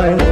जाए।